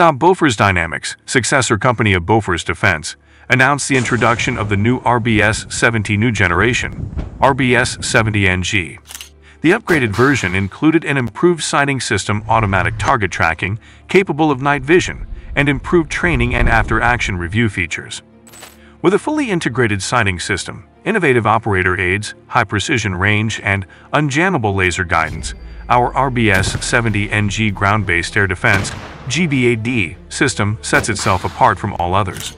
Saab Bofors Dynamics, successor company of Bofors Defense, announced the introduction of the new RBS 70 New Generation, RBS 70 NG. The upgraded version included an improved sighting system, automatic target tracking, capable of night vision, and improved training and after-action review features. With a fully integrated sighting system, innovative operator aids, high-precision range, and unjammable laser guidance, our RBS 70 NG ground-based air defense (GBAD) system sets itself apart from all others.